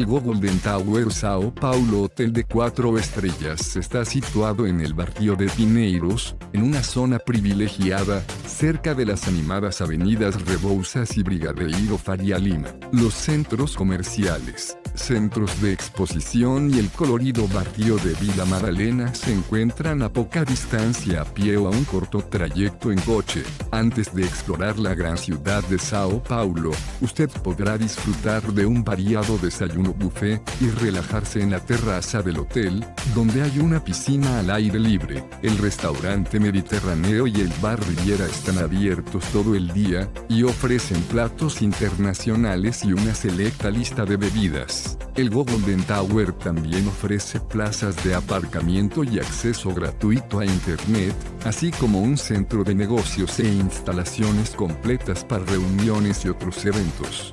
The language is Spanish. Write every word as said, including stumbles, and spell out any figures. El Golden Tower São Paulo Hotel de cuatro estrellas está situado en el barrio de Pinheiros, en una zona privilegiada, cerca de las animadas avenidas Rebouças y Brigadeiro Faria Lima, los centros comerciales, centros de exposición y el colorido barrio de Vila Madalena se encuentran a poca distancia a pie o a un corto trayecto en coche. Antes de explorar la gran ciudad de São Paulo, usted podrá disfrutar de un variado desayuno buffet y relajarse en la terraza del hotel, donde hay una piscina al aire libre. El restaurante Mediterráneo y el bar Riviera están abiertos todo el día y ofrecen platos internacionales y una selecta lista de bebidas. El Golden Tower también ofrece plazas de aparcamiento y acceso gratuito a internet, así como un centro de negocios e instalaciones completas para reuniones y otros eventos.